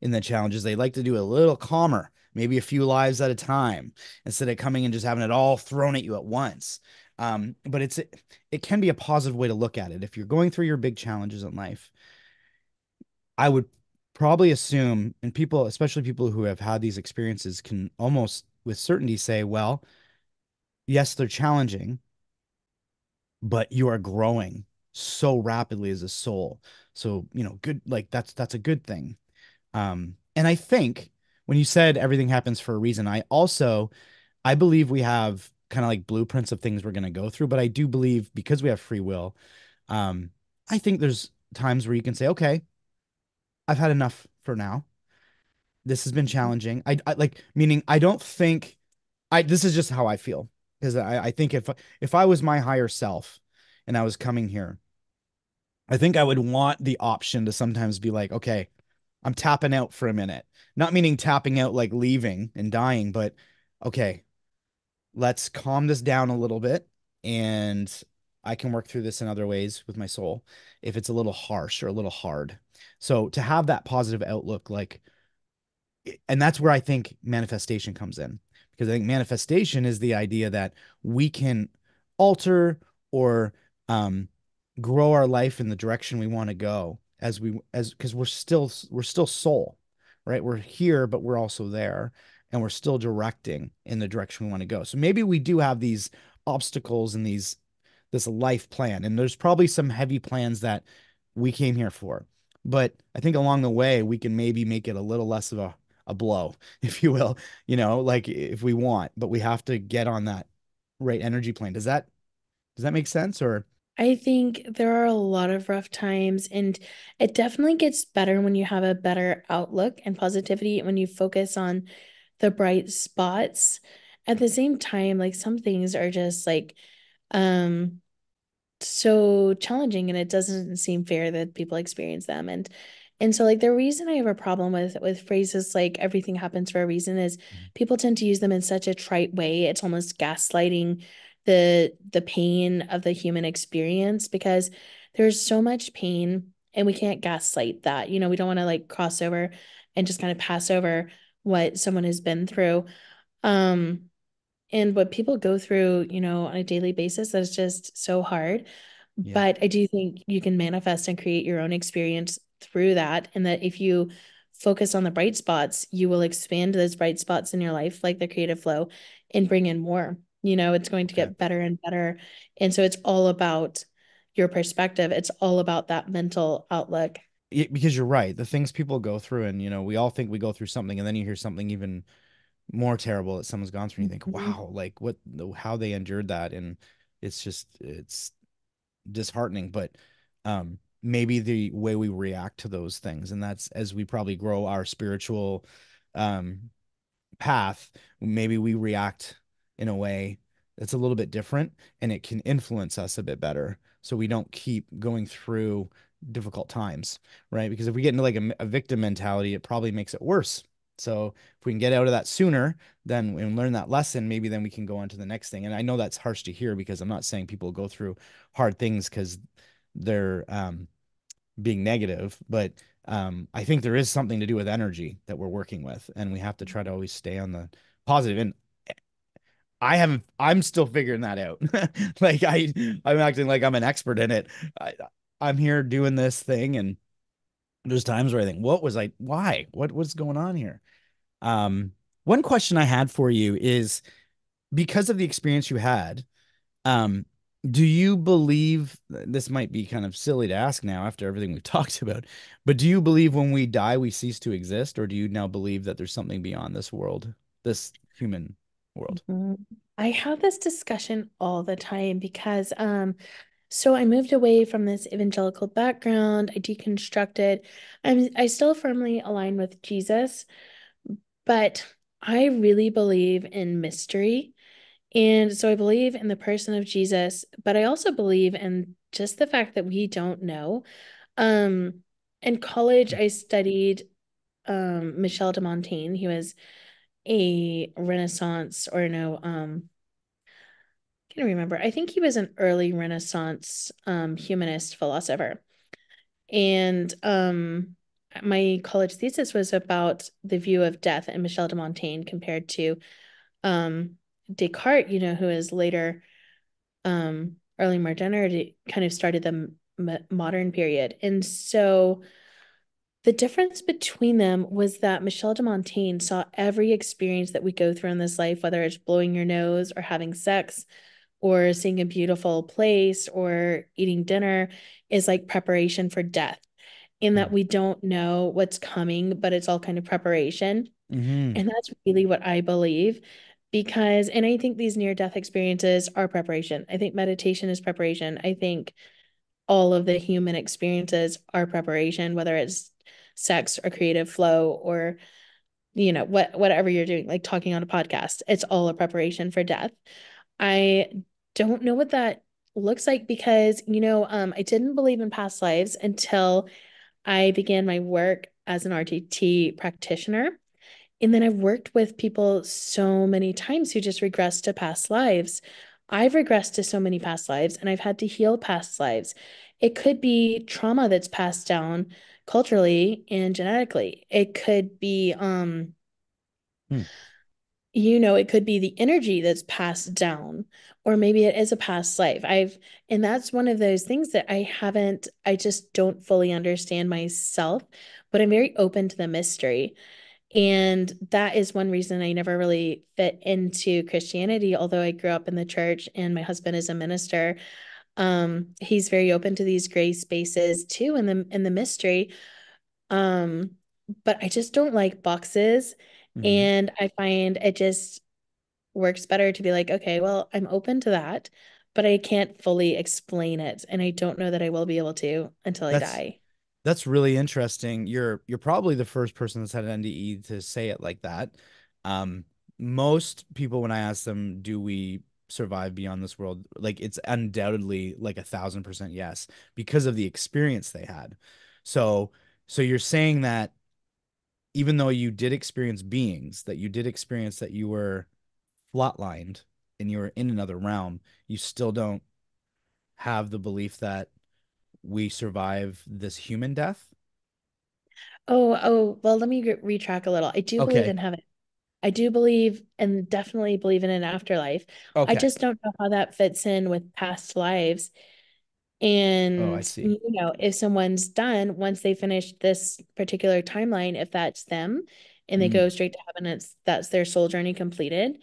in the challenges. They like to do it a little calmer, maybe a few lives at a time, instead of coming and just having it all thrown at you at once. But it can be a positive way to look at it. If you're going through your big challenges in life, I would probably assume, and people, especially people who have had these experiences, can almost with certainty say, well, yes, they're challenging, but you are growing so rapidly as a soul. So, you know, good, like that's a good thing. And I think when you said everything happens for a reason, I believe we have kind of like blueprints of things we're going to go through, but I do believe because we have free will, I think there's times where you can say, okay, I've had enough for now. This has been challenging. This is just how I feel. Because I think if I was my higher self and I was coming here, I think I would want the option to sometimes be like, okay, I'm tapping out for a minute. Not meaning tapping out like leaving and dying, but okay, let's calm this down a little bit, and I can work through this in other ways with my soul if it's a little harsh or a little hard. So to have that positive outlook, like, and that's where I think manifestation comes in. Because I think manifestation is the idea that we can alter or grow our life in the direction we want to go, because we're still soul, right? We're here, but we're also there, and we're still directing in the direction we want to go. So maybe we do have these obstacles and this life plan, and there's probably some heavy plans that we came here for. But I think along the way we can maybe make it a little less of a blow, if you will, you know, like if we want, but we have to get on that right energy plane. Does that make sense? Or I think there are a lot of rough times, and it definitely gets better when you have a better outlook and positivity, when you focus on the bright spots. At the same time, like, some things are just like, so challenging, and it doesn't seem fair that people experience them. And so, like, the reason I have a problem with phrases like everything happens for a reason is people tend to use them in such a trite way. It's almost gaslighting the pain of the human experience, because there's so much pain and we can't gaslight that. You know, we don't want to like cross over and just kind of pass over what someone has been through. And what people go through, you know, on a daily basis, that's just so hard. Yeah. But I do think you can manifest and create your own experience through that, and that if you focus on the bright spots, you will expand those bright spots in your life, like the creative flow, and bring in more. You know, it's going to get better and better. And so it's all about your perspective. It's all about that mental outlook. Because you're right, the things people go through, and, you know, we all think we go through something, and then you hear something even more terrible that someone's gone through, and you think, wow, like how they endured that. And it's disheartening, but maybe the way we react to those things. And that's, as we probably grow our spiritual path, maybe we react in a way that's a little bit different, and it can influence us a bit better, so we don't keep going through difficult times, right? Because if we get into like a victim mentality, it probably makes it worse. So if we can get out of that sooner, then we learn that lesson, maybe then we can go on to the next thing. And I know that's harsh to hear, because I'm not saying people go through hard things because they're being negative, but I think there is something to do with energy that we're working with, and we have to try to always stay on the positive. And I'm still figuring that out. Like I'm acting like I'm an expert in it. I'm here doing this thing, and there's times where I think, what's going on here? One question I had for you is, because of the experience you had, do you believe, this might be kind of silly to ask now after everything we've talked about, but do you believe when we die, we cease to exist? Or do you now believe that there's something beyond this world, this human world? I have this discussion all the time, because, so I moved away from this evangelical background. I deconstructed. I still firmly aligned with Jesus, But I really believe in mystery. And so I believe in the person of Jesus, but I also believe in just the fact that we don't know. In college, I studied Michel de Montaigne. He was a Renaissance, or no, I can't remember. I think he was an early Renaissance humanist philosopher. And my college thesis was about the view of death and Michel de Montaigne compared to Descartes, you know, who is later early modernity, kind of started the modern period. And so the difference between them was that Michel de Montaigne saw every experience that we go through in this life, whether it's blowing your nose or having sex or seeing a beautiful place or eating dinner, is like preparation for death, in that we don't know what's coming, but it's all kind of preparation. Mm-hmm. And that's really what I believe. Because, and I think these near-death experiences are preparation. I think meditation is preparation. I think all of the human experiences are preparation, whether it's sex or creative flow or, you know, whatever you're doing, like talking on a podcast, it's all a preparation for death. I don't know what that looks like because, you know, I didn't believe in past lives until I began my work as an RTT practitioner. And then I've worked with people so many times who just regress to past lives. I've regressed to so many past lives, and I've had to heal past lives. It could be trauma that's passed down culturally and genetically. It could be, you know, it could be the energy that's passed down, or maybe it is a past life. And that's one of those things that I just don't fully understand myself, but I'm very open to the mystery. And that is one reason I never really fit into Christianity, although I grew up in the church and my husband is a minister. He's very open to these gray spaces too, and the mystery. But I just don't like boxes. Mm-hmm. And I find it just works better to be like, okay, well, I'm open to that, but I can't fully explain it. And I don't know that I will be able to until I die. That's really interesting. You're probably the first person that's had an NDE to say it like that. Most people, when I ask them, do we survive beyond this world? Like, it's undoubtedly like 1,000% yes, because of the experience they had. So you're saying that even though you did experience beings, that you did experience that you were flatlined and you were in another realm, you still don't have the belief that we survive this human death? Oh, well, let me retrack a little. I do believe in heaven. I do believe, and definitely believe in an afterlife. Okay. I just don't know how that fits in with past lives. And, I see. You know, if someone's done, once they finish this particular timeline, if that's them and they go straight to heaven, that's their soul journey completed.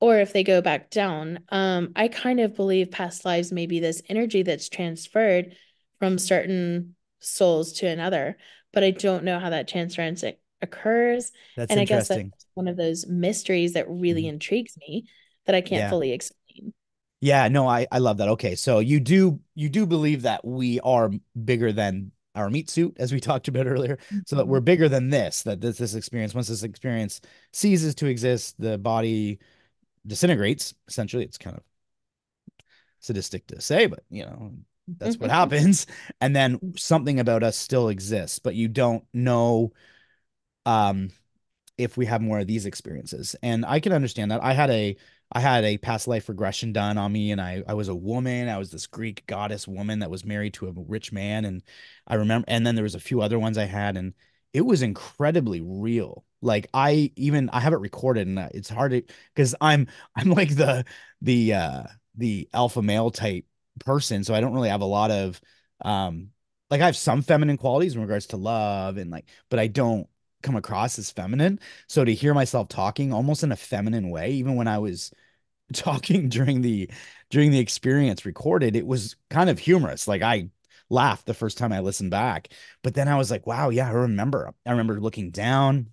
Or if they go back down, I kind of believe past lives may be this energy that's transferred from certain souls to another, but I don't know how that transference occurs. That's interesting. And I guess that's one of those mysteries that really intrigues me that I can't fully explain. Yeah, no, I love that. Okay, so you do believe that we are bigger than our meat suit, as we talked about earlier, so that we're bigger than this, that this experience, once this experience ceases to exist, the body disintegrates. Essentially, it's kind of sadistic to say, but you know, that's what happens. And then something about us still exists, but you don't know if we have more of these experiences. And I can understand that. I had a past life regression done on me, and I was a woman. I was this Greek goddess woman that was married to a rich man. And I remember, and then there was a few other ones I had, and it was incredibly real. Like, I have it recorded, and it's hard to, because I'm like the alpha male type person. So I don't really have a lot of, like, I have some feminine qualities in regards to love and like, but I don't come across as feminine. So to hear myself talking almost in a feminine way, even when I was talking during the experience recorded, it was kind of humorous. Like, I laughed the first time I listened back, but then I was like, wow, yeah, I remember looking down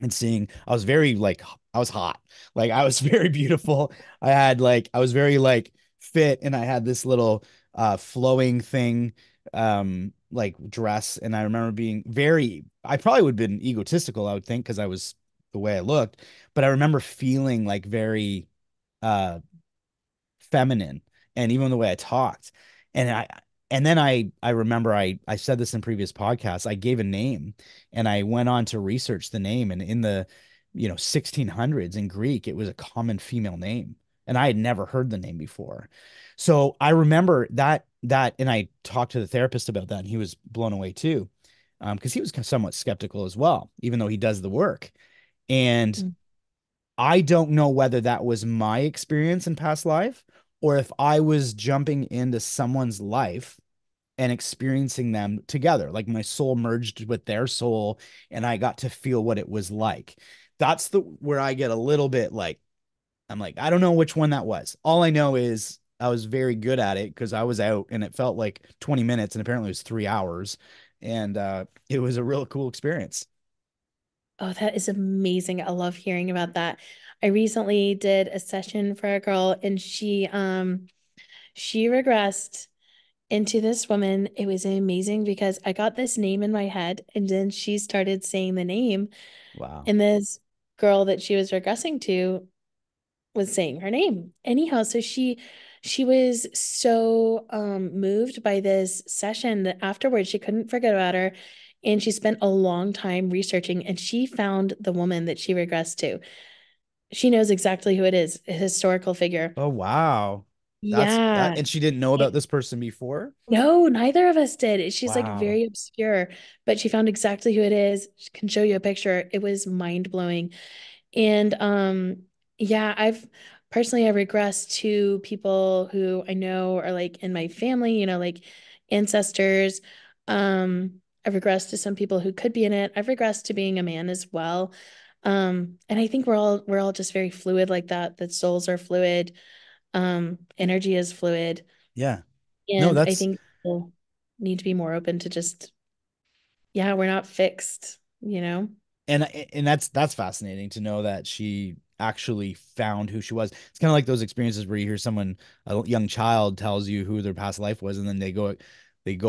and seeing, I was hot. Like, I was very beautiful. I was very like fit, and I had this little flowing thing, like dress. And I remember being I probably would have been egotistical, I would think, because I was the way I looked, but I remember feeling like very feminine, and even the way I talked. And then I remember I said this in previous podcasts, I gave a name and I went on to research the name, and in the 1600s in Greek, it was a common female name, and I had never heard the name before. So I remember that, and I talked to the therapist about that, and he was blown away too, because he was somewhat skeptical as well, even though he does the work. And I don't know whether that was my experience in past life, or if I was jumping into someone's life and experiencing them together, like my soul merged with their soul, and I got to feel what it was like. That's where I get a little bit like, I'm like, I don't know which one that was. All I know is I was very good at it because I was out and it felt like 20 minutes and apparently it was 3 hours. And it was a real cool experience. Oh, that is amazing. I love hearing about that. I recently did a session for a girl, and she regressed into this woman. It was amazing because I got this name in my head, and then she started saying the name. Wow. And this girl that she was regressing to was saying her name. Anyhow, so she was so moved by this session that afterwards she couldn't forget about her. And she spent a long time researching, and she found the woman that she regressed to. She knows exactly who it is, a historical figure. Oh, wow. And she didn't know about this person before? No, neither of us did. She's like very obscure, but she found exactly who it is. She can show you a picture. It was mind blowing. And Personally, I regress to people who I know are like in my family, like ancestors. I've regressed to some people who could be in it. I've regressed to being a man as well. And I think we're all just very fluid like that, that souls are fluid. Energy is fluid. Yeah. And I think people need to be more open to just, we're not fixed, And that's fascinating to know that she actually found who she was. It's kind of like those experiences where you hear someone, a young child tells you who their past life was, and then they go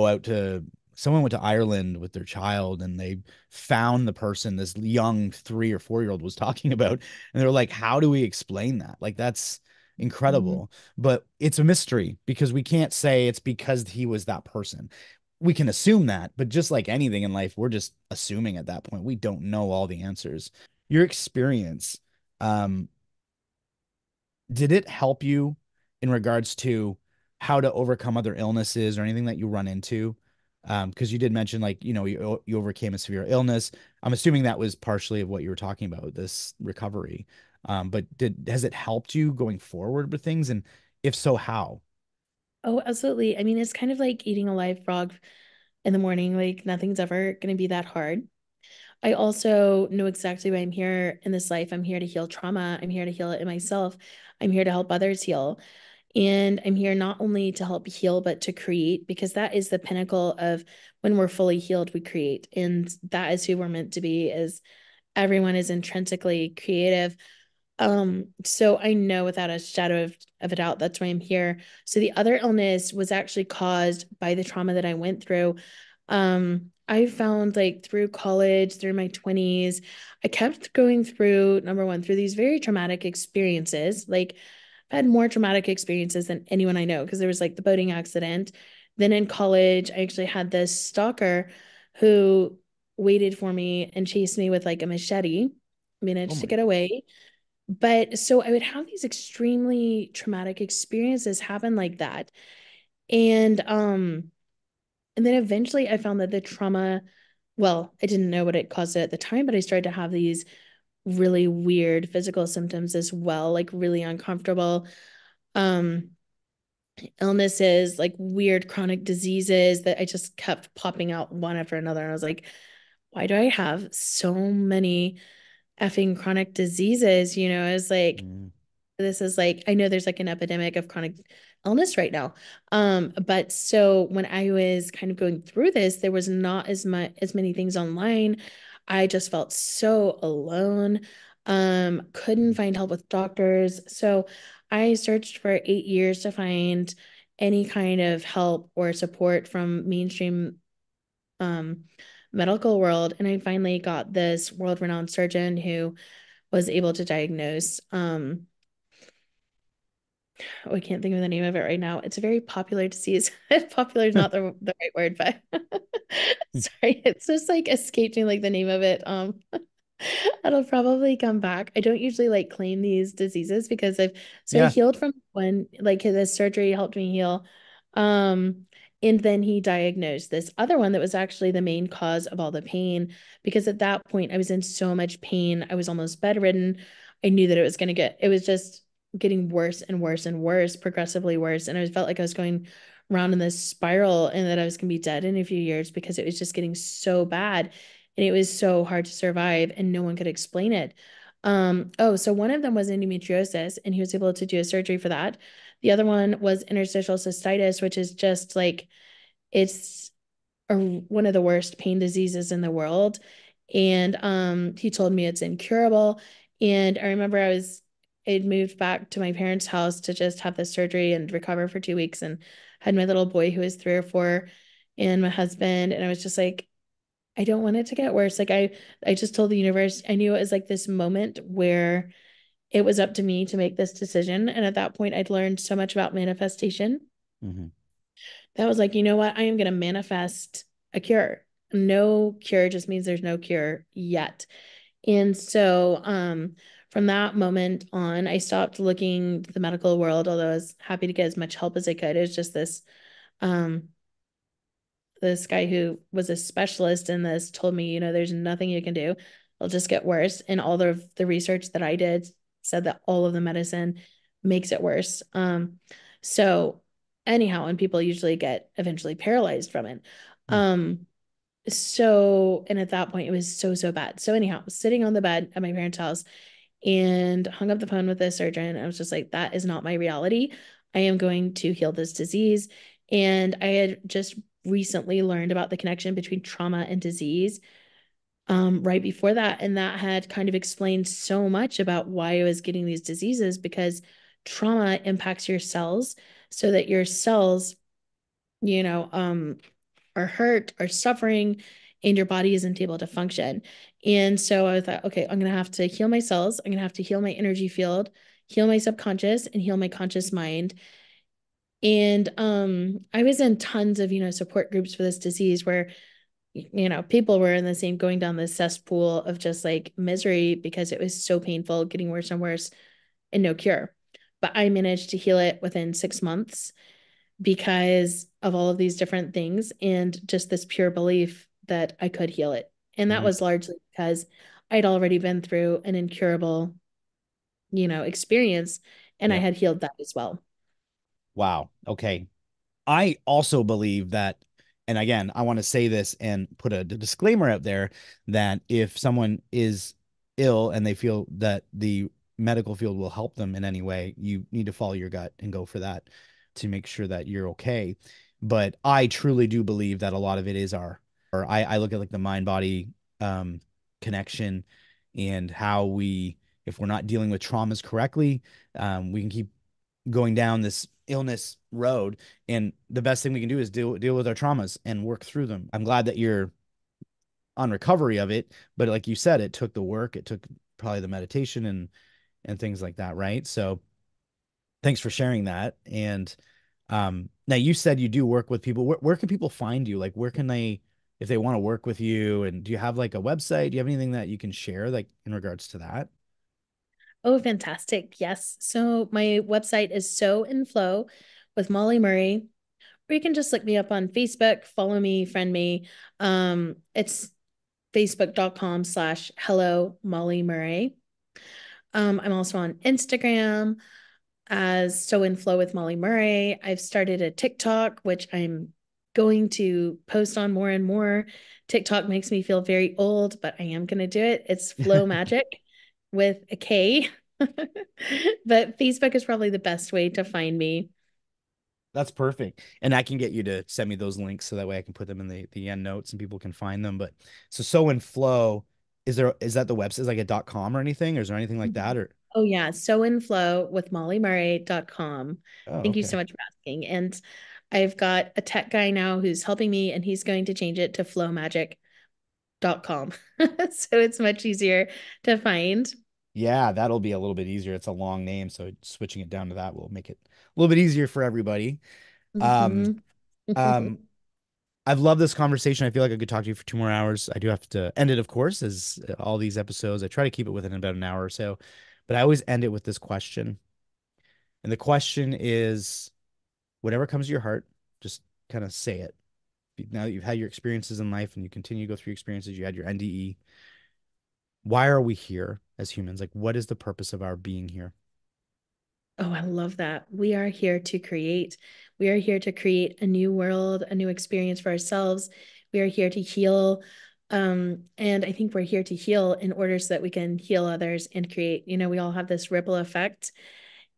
out to, someone went to Ireland with their child, and they found the person this young 3 or 4 year old was talking about, and they're like, how do we explain that? Like, that's incredible. Mm-hmm. But it's a mystery, because we can't say it's because he was that person. We can assume that, but just like anything in life, we're just assuming at that point. We don't know all the answers. Your experience, did it help you in regards to how to overcome other illnesses or anything that you run into? Because you did mention, you overcame a severe illness. I'm assuming that was partially of what you were talking about, this recovery. But has it helped you going forward with things? And if so, how? Oh, absolutely. I mean, it's kind of like eating a live frog in the morning. Like, nothing's ever going to be that hard. I also know exactly why I'm here in this life. I'm here to heal trauma. I'm here to heal it in myself. I'm here to help others heal. And I'm here not only to help heal, but to create, because that is the pinnacle of when we're fully healed, we create. And that is who we're meant to be, is everyone is intrinsically creative. So I know without a shadow of a doubt, that's why I'm here. So the other illness was actually caused by the trauma that I went through. I found, through college, through my 20s, I kept going through, number one, through these very traumatic experiences. I had more traumatic experiences than anyone I know, because there was the boating accident. Then in college, I actually had this stalker who waited for me and chased me with a machete, managed to get away. But so I would have these extremely traumatic experiences happen like that. And then eventually I found that the trauma, I didn't know what it caused at the time, but I started to have these really weird physical symptoms as well, really uncomfortable illnesses, weird chronic diseases that I just kept popping out one after another. And I was like, why do I have so many effing chronic diseases? It's this is I know there's an epidemic of chronic illness right now. But so when I was kind of going through this, there was not as many things online. I just felt so alone, couldn't find help with doctors. So I searched for 8 years to find any kind of help or support from mainstream medical world. And I finally got this world-renowned surgeon who was able to diagnose, I can't think of the name of it right now. It's a very popular disease. Popular is not the right word, but sorry, it's just like escaping like the name of it. It'll probably come back. I don't usually like claim these diseases because I've sort of healed from one, like his surgery helped me heal. And then he diagnosed this other one that was actually the main cause of all the pain, because at that point I was in so much pain. I was almost bedridden. I knew that it was just getting worse and worse and worse, progressively worse. And I felt like I was going around in this spiral and that I was going to be dead in a few years because it was just getting so bad and it was so hard to survive and no one could explain it. So one of them was endometriosis and he was able to do a surgery for that. The other one was interstitial cystitis, which is just like, it's one of the worst pain diseases in the world. And he told me it's incurable. And I remember I'd moved back to my parents' house to just have the surgery and recover for 2 weeks, and had my little boy who was 3 or 4 and my husband. And I was just like, I don't want it to get worse. Like I just told the universe, I knew it was like this moment where it was up to me to make this decision. And at that point I'd learned so much about manifestation. Mm-hmm. That was like, you know what? I am going to manifest a cure. No cure just means there's no cure yet. And so, from that moment on, I stopped looking to the medical world, although I was happy to get as much help as I could. It was just this, this guy who was a specialist in this told me, you know, there's nothing you can do. It'll just get worse. And all of the research that I did said that all of the medicine makes it worse. So anyhow, and people usually get eventually paralyzed from it. And at that point it was so bad. So anyhow, I was sitting on the bed at my parents' house and hung up the phone with this surgeon. I was just like, that is not my reality. I am going to heal this disease. And I had just recently learned about the connection between trauma and disease right before that. And that had kind of explained so much about why I was getting these diseases, because trauma impacts your cells so that your cells, you know, are hurt or suffering, and your body isn't able to function. And so I thought, okay, I'm going to have to heal my cells. I'm going to have to heal my energy field, heal my subconscious, and heal my conscious mind. And I was in tons of, you know, support groups for this disease where, you know, people were in the same, going down this cesspool of just like misery because it was so painful, getting worse and worse and no cure. But I managed to heal it within 6 months because of all of these different things and just this pure belief that I could heal it. And that was largely because I'd already been through an incurable, you know, experience, and I had healed that as well. Wow. Okay. I also believe that, and again, I want to say this and put a disclaimer out there that if someone is ill and they feel that the medical field will help them in any way, you need to follow your gut and go for that to make sure that you're okay. But I truly do believe that a lot of it is I look at like the mind-body connection, and how if we're not dealing with traumas correctly, we can keep going down this illness road. And the best thing we can do is deal with our traumas and work through them. I'm glad that you're on recovery of it, but like you said, it took the work, it took probably the meditation and things like that, right? So thanks for sharing that. And now you said you do work with people. Where can people find you? Like, where can they, if they want to work with you? And do you have like a website? Do you have anything that you can share like in regards to that? Oh, fantastic. Yes. So my website is So in Flow with Molly Murray, or you can just look me up on Facebook, follow me, friend me. It's facebook.com/hello Molly Murray. I'm also on Instagram as So in Flow with Molly Murray. I've started a TikTok, which I'm going to post on more and more. TikTok makes me feel very old, but I am going to do it. It's Flow Magic with a K. But Facebook is probably the best way to find me. That's perfect. And I can get you to send me those links so that way I can put them in the end notes and people can find them. But so in Flow, is that the website, like a .com or anything? Or is there anything like that? Or oh yeah, So in Flow with Molly Murray.com. Thank you so much for asking. And I've got a tech guy now who's helping me, and he's going to change it to flowmagic.com. So it's much easier to find. Yeah, that'll be a little bit easier. It's a long name, so switching it down to that will make it a little bit easier for everybody. I've loved this conversation. I feel like I could talk to you for 2 more hours. I do have to end it, of course, as all these episodes. I try to keep it within about an hour or so, but I always end it with this question. And the question is, whatever comes to your heart, just kind of say it. Now that you've had your experiences in life and you continue to go through your experiences, you had your NDE. Why are we here as humans? Like, what is the purpose of our being here? Oh, I love that. We are here to create. We are here to create a new world, a new experience for ourselves. We are here to heal. And I think we're here to heal in order so that we can heal others and create. You know, we all have this ripple effect.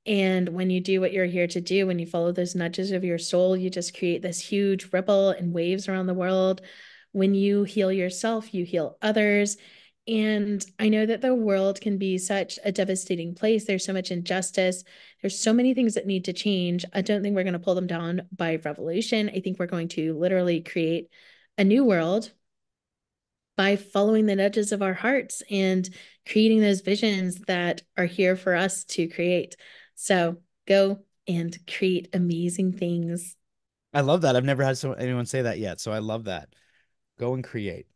And when you do what you're here to do, when you follow those nudges of your soul, you just create this huge ripple and waves around the world. When you heal yourself, you heal others. And I know that the world can be such a devastating place. There's so much injustice. There's so many things that need to change. I don't think we're going to pull them down by revolution. I think we're going to literally create a new world by following the nudges of our hearts and creating those visions that are here for us to create. So go and create amazing things. I love that. I've never had anyone say that yet. So I love that. Go and create.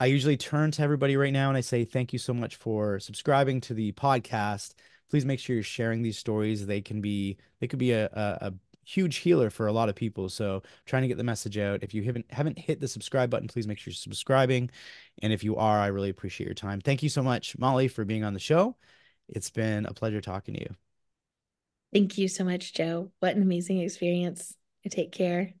I usually turn to everybody right now and I say, thank you so much for subscribing to the podcast. Please make sure you're sharing these stories. They could be a huge healer for a lot of people. So trying to get the message out. If you haven't hit the subscribe button, please make sure you're subscribing. And if you are, I really appreciate your time. Thank you so much, Molly, for being on the show. It's been a pleasure talking to you. Thank you so much, Joe. What an amazing experience. Take care.